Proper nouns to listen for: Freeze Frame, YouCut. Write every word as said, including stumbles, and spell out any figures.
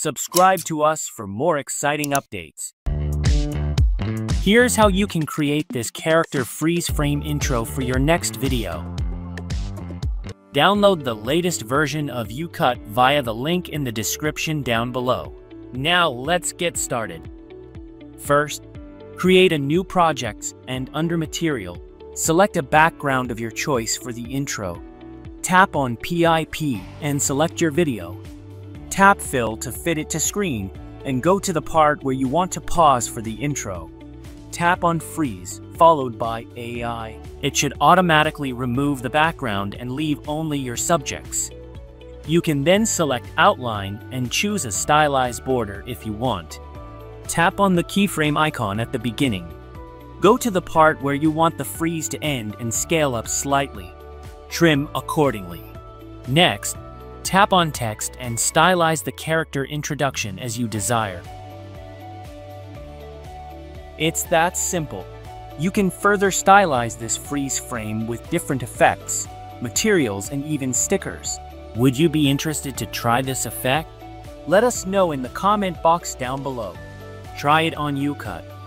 Subscribe to us for more exciting updates. Here's how you can create this character freeze frame intro for your next video. Download the latest version of YouCut via the link in the description down below. Now let's get started. First, create a new project and under Material, select a background of your choice for the intro. Tap on P I P and select your video. Tap Fill to fit it to screen and go to the part where you want to pause for the intro. Tap on Freeze, followed by A I. It should automatically remove the background and leave only your subjects. You can then select Outline and choose a stylized border if you want. Tap on the keyframe icon at the beginning. Go to the part where you want the freeze to end and scale up slightly. Trim accordingly. Next, tap on Text and stylize the character introduction as you desire. It's that simple. You can further stylize this freeze frame with different effects, materials, and even stickers. Would you be interested to try this effect? Let us know in the comment box down below. Try it on YouCut.